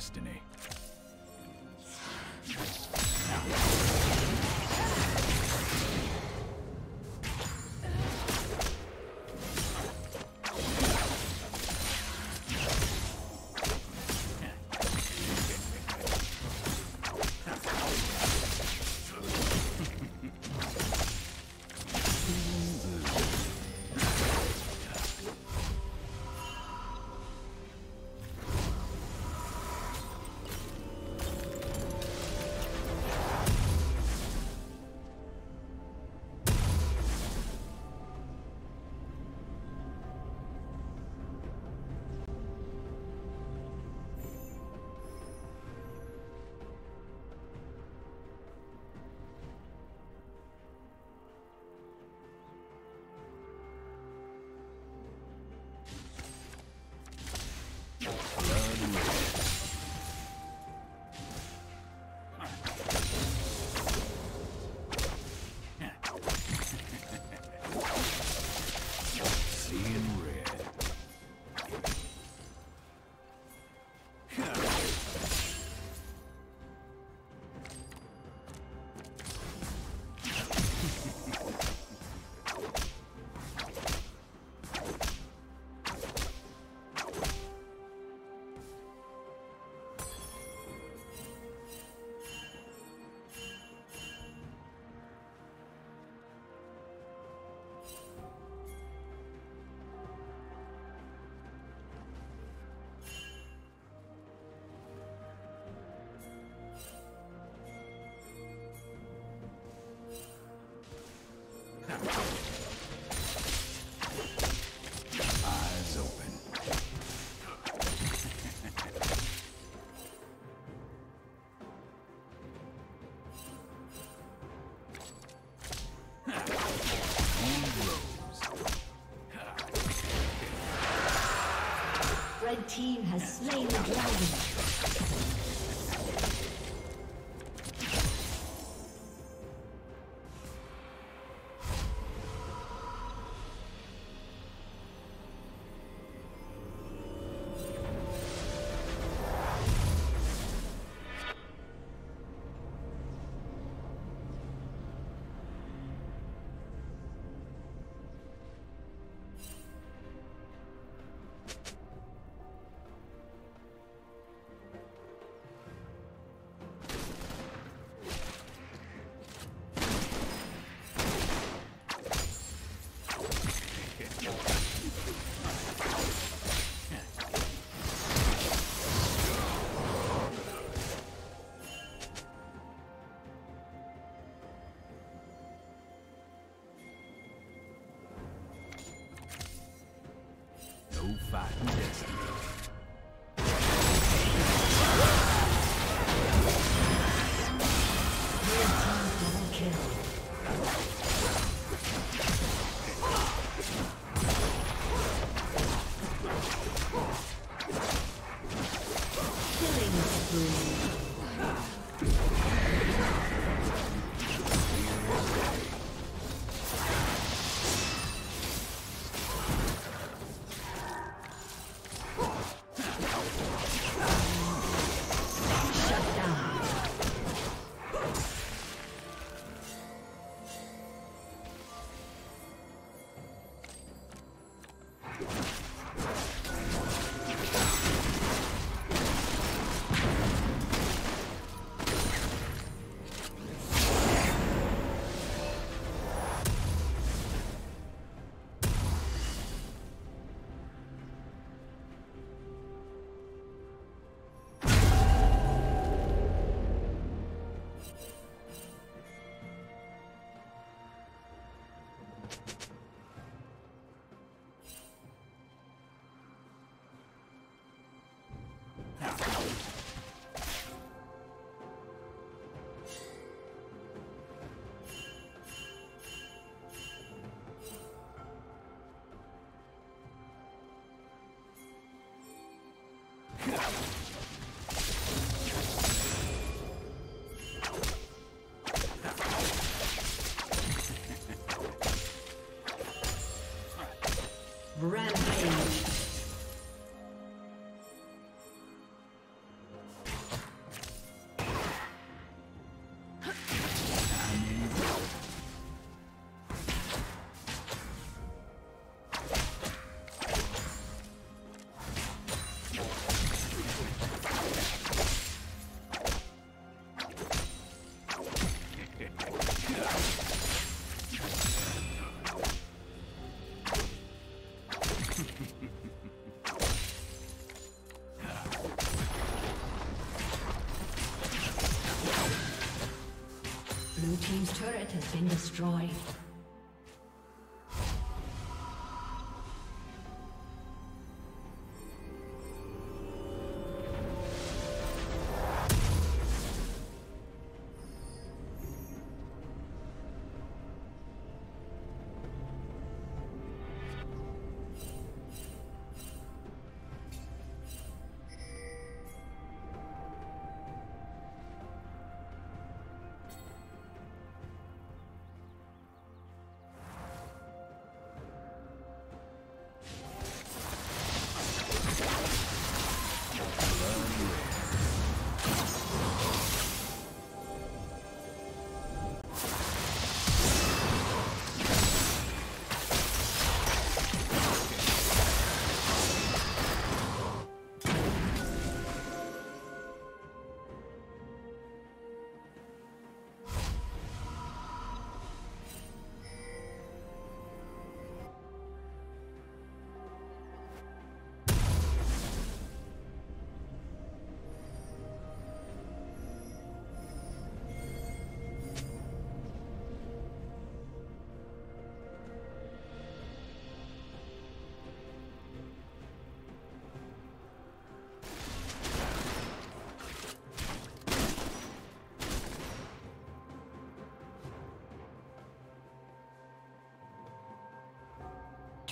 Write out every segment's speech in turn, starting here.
destiny. The team has slain the dragon. Blue team's turret has been destroyed.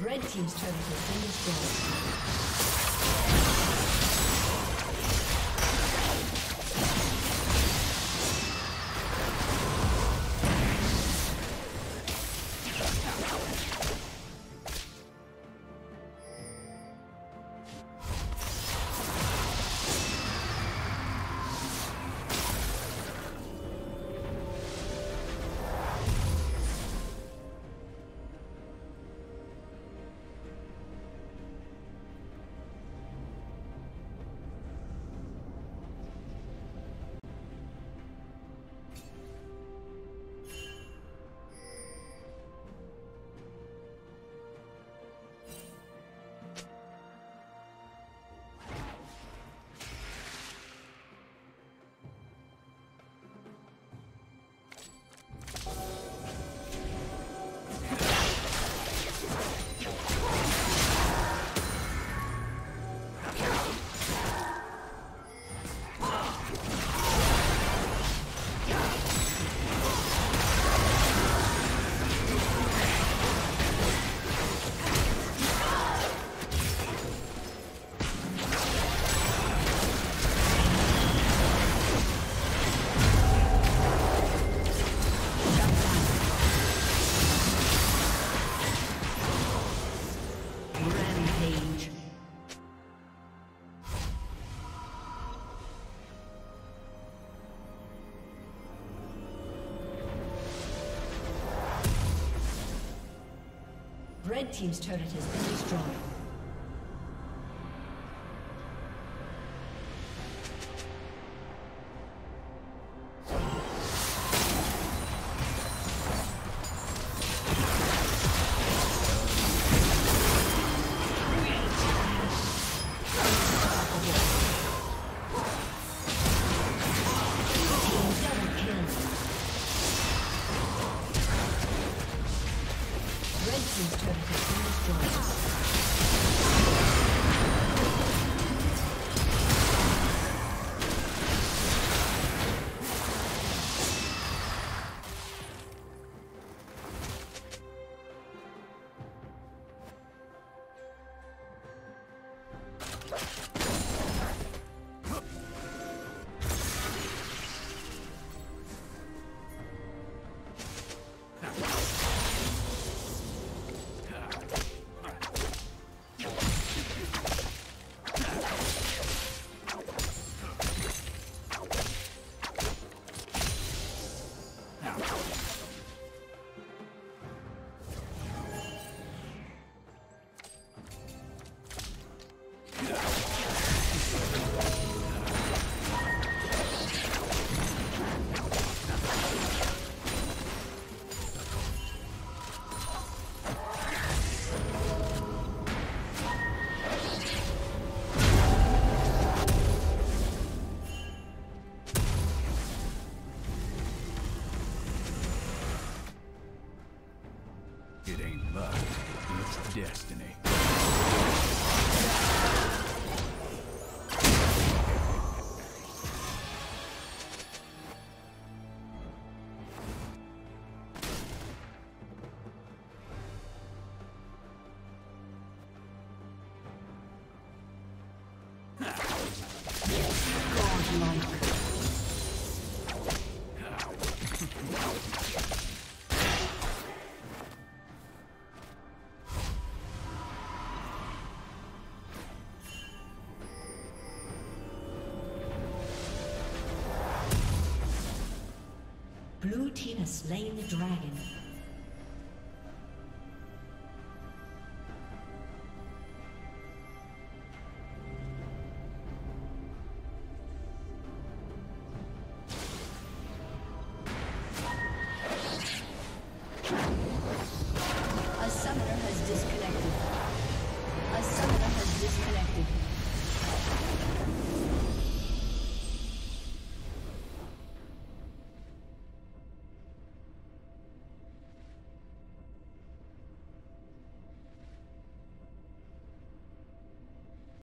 Red team's turret has been destroyed. Red team's turret has been destroyed. team's turret has been destroyed. Blue team has slain the dragon. A summoner has disconnected.